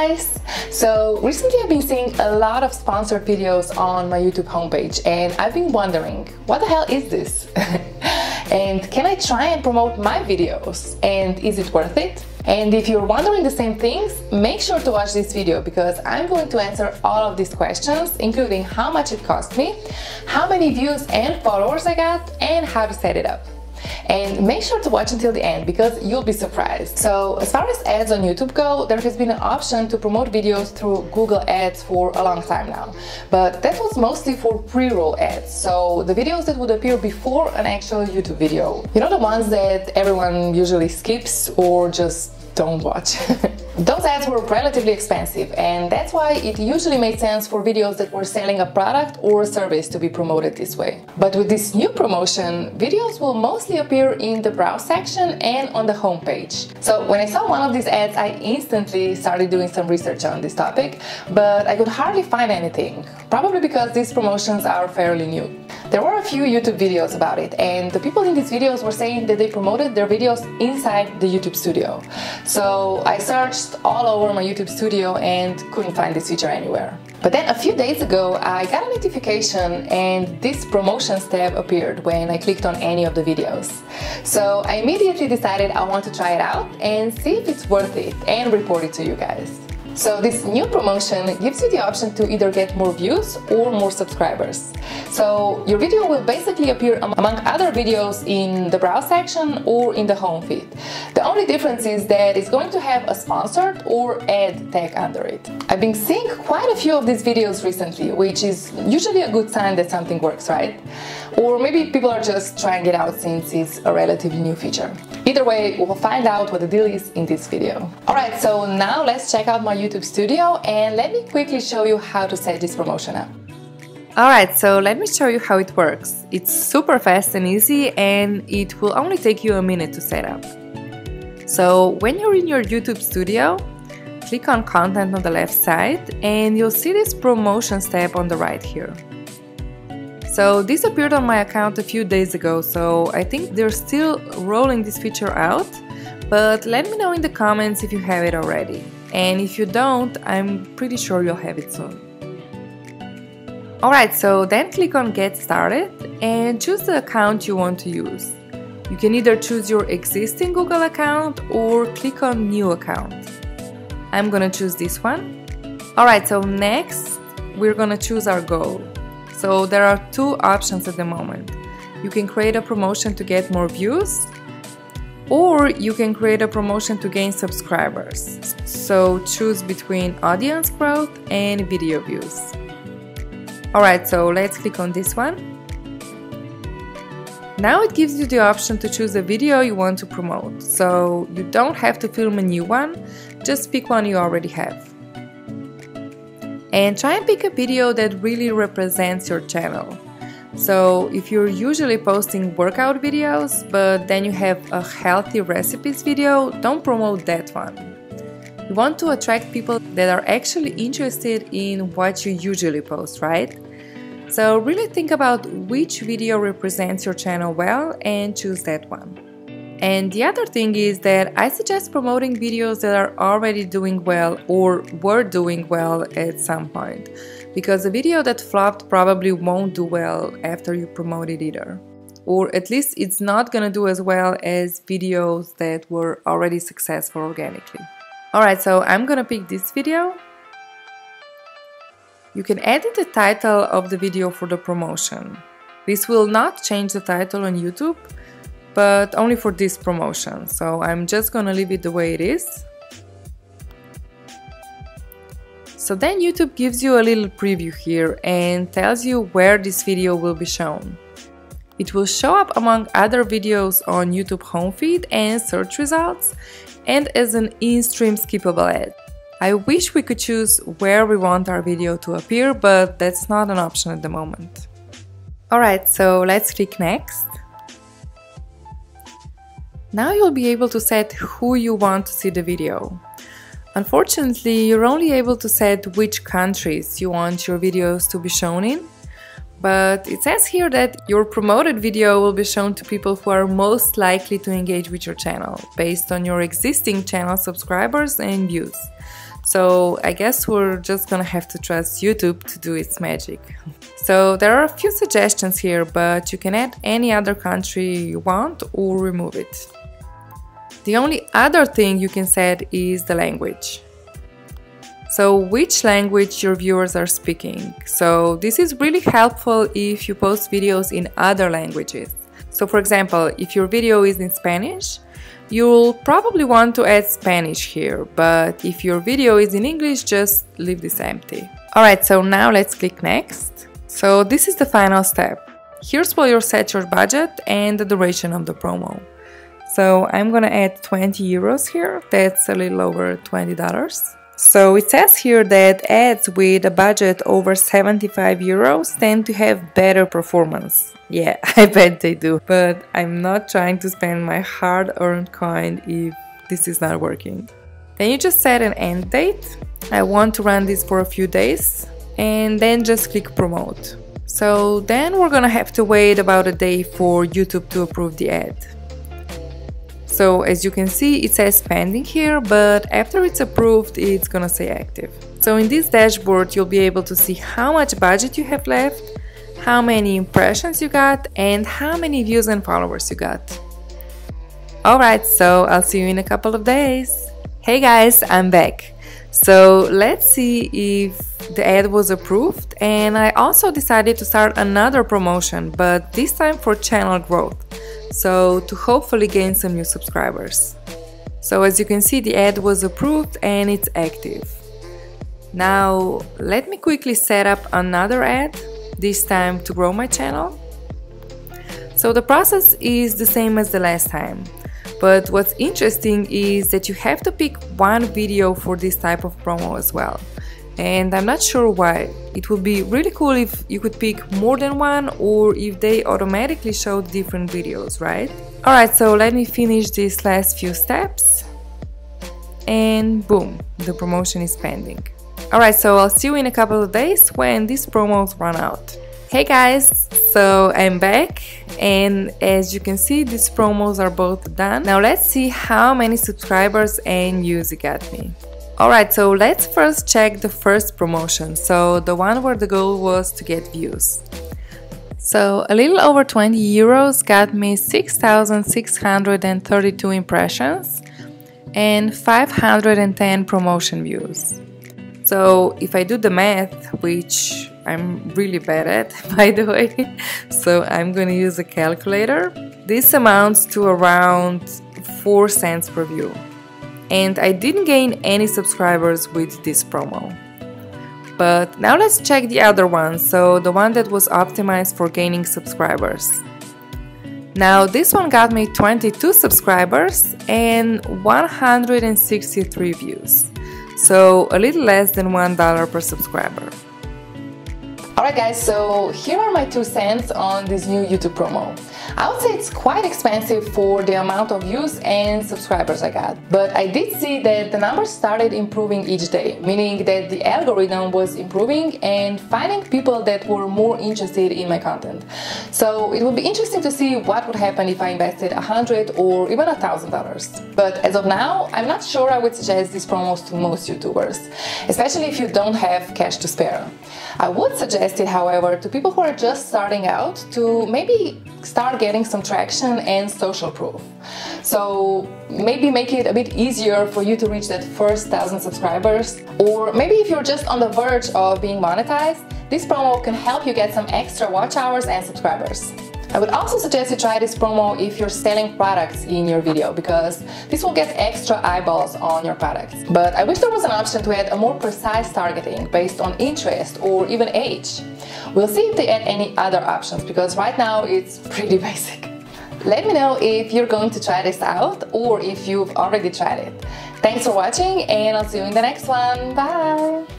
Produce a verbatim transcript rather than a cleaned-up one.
guys! So recently I've been seeing a lot of sponsored videos on my YouTube homepage and I've been wondering, what the hell is this? And can I try and promote my videos? And is it worth it? And if you're wondering the same things, make sure to watch this video because I'm going to answer all of these questions, including how much it cost me, how many views and followers I got, and how to set it up. And make sure to watch until the end because you'll be surprised. So as far as ads on YouTube go, there has been an option to promote videos through Google Ads for a long time now. But that was mostly for pre-roll ads, so the videos that would appear before an actual YouTube video. You know, the ones that everyone usually skips or just don't watch. Those ads were relatively expensive and that's why it usually made sense for videos that were selling a product or a service to be promoted this way. But with this new promotion, videos will mostly appear in the browse section and on the homepage. So when I saw one of these ads, I instantly started doing some research on this topic, but I could hardly find anything, probably because these promotions are fairly new. There were a few YouTube videos about it and the people in these videos were saying that they promoted their videos inside the YouTube studio. So I searched all over my YouTube studio and couldn't find this feature anywhere. But then a few days ago I got a notification and this promotions tab appeared when I clicked on any of the videos. So I immediately decided I want to try it out and see if it's worth it and report it to you guys. So this new promotion gives you the option to either get more views or more subscribers. So your video will basically appear among other videos in the browse section or in the home feed. The only difference is that it's going to have a sponsored or ad tag under it. I've been seeing quite a few of these videos recently, which is usually a good sign that something works, right? Or maybe people are just trying it out since it's a relatively new feature. Either way, we'll find out what the deal is in this video. Alright, so now let's check out my YouTube YouTube studio and let me quickly show you how to set this promotion up. Alright, so let me show you how it works. It's super fast and easy and it will only take you a minute to set up. So when you're in your YouTube studio, click on content on the left side and you'll see this promotions tab on the right here. So this appeared on my account a few days ago, so I think they're still rolling this feature out, but let me know in the comments if you have it already. And if you don't, I'm pretty sure you'll have it soon. Alright, so then click on Get Started and choose the account you want to use. You can either choose your existing Google account or click on New Account. I'm gonna choose this one. Alright, so next we're gonna choose our goal. So there are two options at the moment. You can create a promotion to get more views, or you can create a promotion to gain subscribers. So choose between audience growth and video views. Alright, so let's click on this one. Now it gives you the option to choose a video you want to promote, so you don't have to film a new one, just pick one you already have. And try and pick a video that really represents your channel. So if you're usually posting workout videos, but then you have a healthy recipes video, don't promote that one. You want to attract people that are actually interested in what you usually post, right? So really think about which video represents your channel well and choose that one. And the other thing is that I suggest promoting videos that are already doing well or were doing well at some point, because a video that flopped probably won't do well after you promote it either. Or at least it's not gonna do as well as videos that were already successful organically. Alright, so I'm gonna pick this video. You can edit the title of the video for the promotion. This will not change the title on YouTube, but only for this promotion, so I'm just gonna leave it the way it is. So then YouTube gives you a little preview here and tells you where this video will be shown. It will show up among other videos on YouTube home feed and search results and as an in-stream skippable ad. I wish we could choose where we want our video to appear, but that's not an option at the moment. Alright, so let's click next. Now you'll be able to set who you want to see the video. Unfortunately, you're only able to set which countries you want your videos to be shown in, but it says here that your promoted video will be shown to people who are most likely to engage with your channel, based on your existing channel subscribers and views. So I guess we're just gonna have to trust YouTube to do its magic. So there are a few suggestions here, but you can add any other country you want or remove it. The only other thing you can set is the language. So which language your viewers are speaking. So this is really helpful if you post videos in other languages. So for example, if your video is in Spanish, you'll probably want to add Spanish here, but if your video is in English, just leave this empty. Alright, so now let's click next. So this is the final step. Here's where you'll set your budget and the duration of the promo. So I'm gonna add twenty euros here, that's a little over twenty dollars. So it says here that ads with a budget over seventy-five euros tend to have better performance. Yeah, I bet they do. But I'm not trying to spend my hard-earned coin if this is not working. Then you just set an end date. I want to run this for a few days. And then just click promote. So then we're gonna have to wait about a day for YouTube to approve the ad. So as you can see, it says pending here, but after it's approved, it's gonna say active. So in this dashboard, you'll be able to see how much budget you have left, how many impressions you got, and how many views and followers you got. Alright, so I'll see you in a couple of days. Hey guys, I'm back. So let's see if the ad was approved, and I also decided to start another promotion, but this time for channel growth. So to hopefully gain some new subscribers. So as you can see, the ad was approved and it's active. Now let me quickly set up another ad, this time to grow my channel. So the process is the same as the last time, but what's interesting is that you have to pick one video for this type of promo as well. And I'm not sure why. It would be really cool if you could pick more than one, or if they automatically show different videos, right? Alright, so let me finish these last few steps. And boom, the promotion is pending. Alright, so I'll see you in a couple of days when these promos run out. Hey guys, so I'm back, and as you can see, these promos are both done. Now let's see how many subscribers and views it got me. Alright, so let's first check the first promotion, so the one where the goal was to get views. So a little over twenty euros got me six thousand six hundred thirty-two impressions and five hundred ten promotion views. So if I do the math, which I'm really bad at, by the way, so I'm gonna use a calculator, this amounts to around four cents per view. And I didn't gain any subscribers with this promo. But now let's check the other one, so the one that was optimized for gaining subscribers. Now this one got me twenty-two subscribers and one hundred sixty-three views, so a little less than one dollar per subscriber. Alright guys, so here are my two cents on this new YouTube promo. I would say it's quite expensive for the amount of views and subscribers I got, but I did see that the numbers started improving each day, meaning that the algorithm was improving and finding people that were more interested in my content. So it would be interesting to see what would happen if I invested a hundred dollars or even a thousand dollars. But as of now, I'm not sure I would suggest these promos to most YouTubers, especially if you don't have cash to spare. I would suggest it, however, to people who are just starting out to maybe start getting some traction and social proof. So maybe make it a bit easier for you to reach that first thousand subscribers, or maybe if you're just on the verge of being monetized, this promo can help you get some extra watch hours and subscribers. I would also suggest you try this promo if you're selling products in your video, because this will get extra eyeballs on your products. But I wish there was an option to add a more precise targeting based on interest or even age. We'll see if they add any other options, because right now it's pretty basic. Let me know if you're going to try this out or if you've already tried it. Thanks for watching, and I'll see you in the next one. Bye!